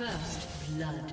First blood.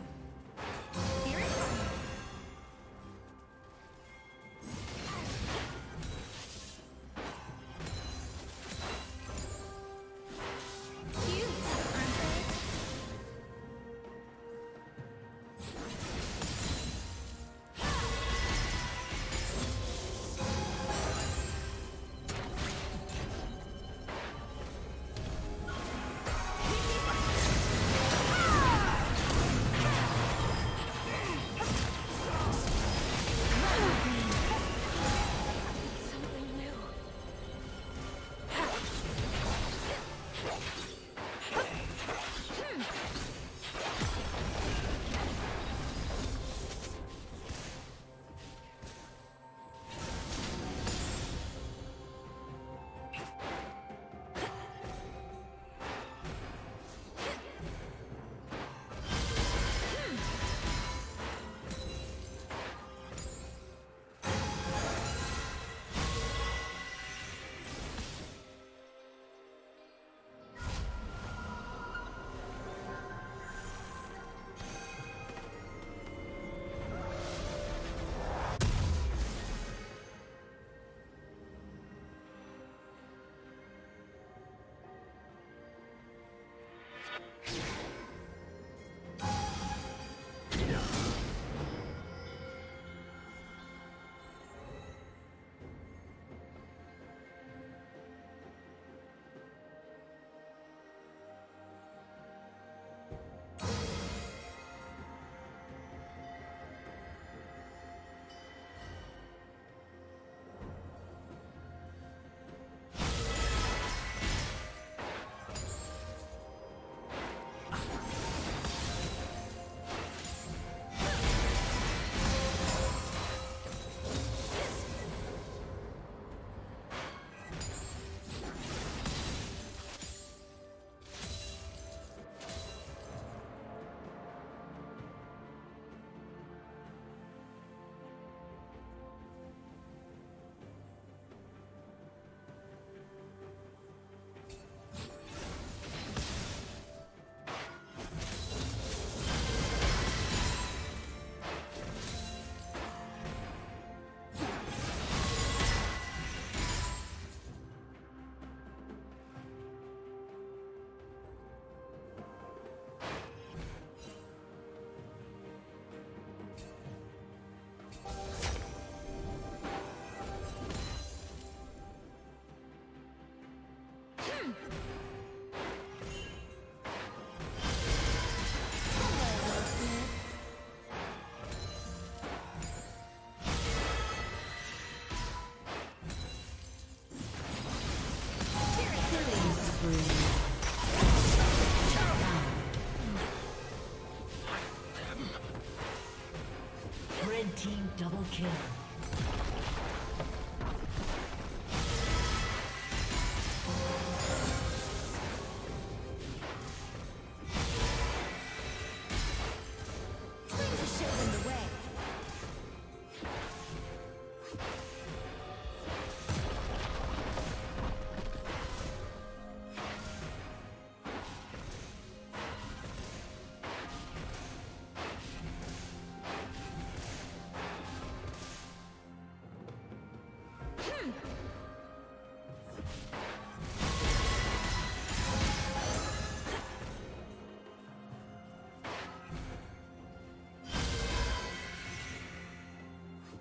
Here it comes. Double kill.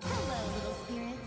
Hello, little spirits.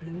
Blue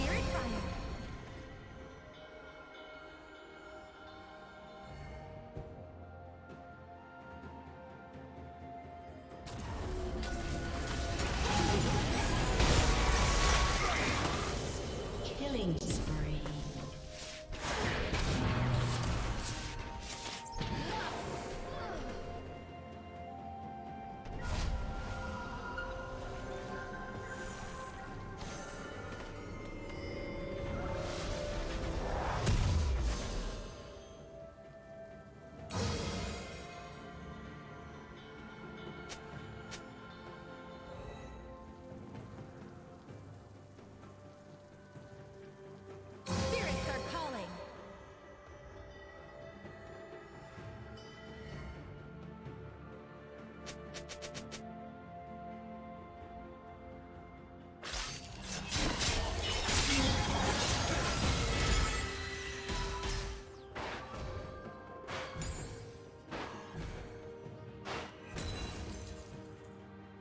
Spirit fire.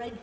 Red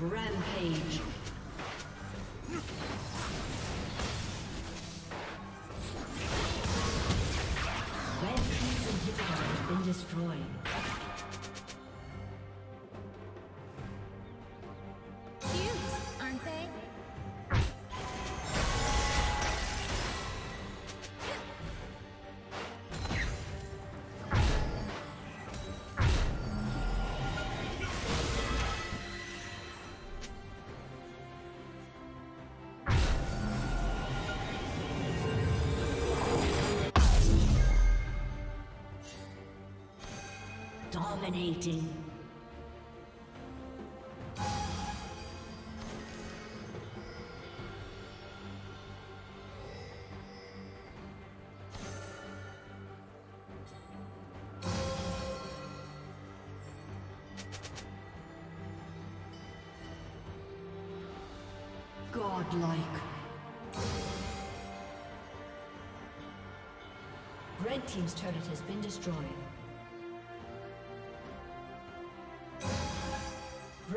Rampage. Red team's inhibitor has been destroyed. Dominating. Godlike. Red Team's turret has been destroyed.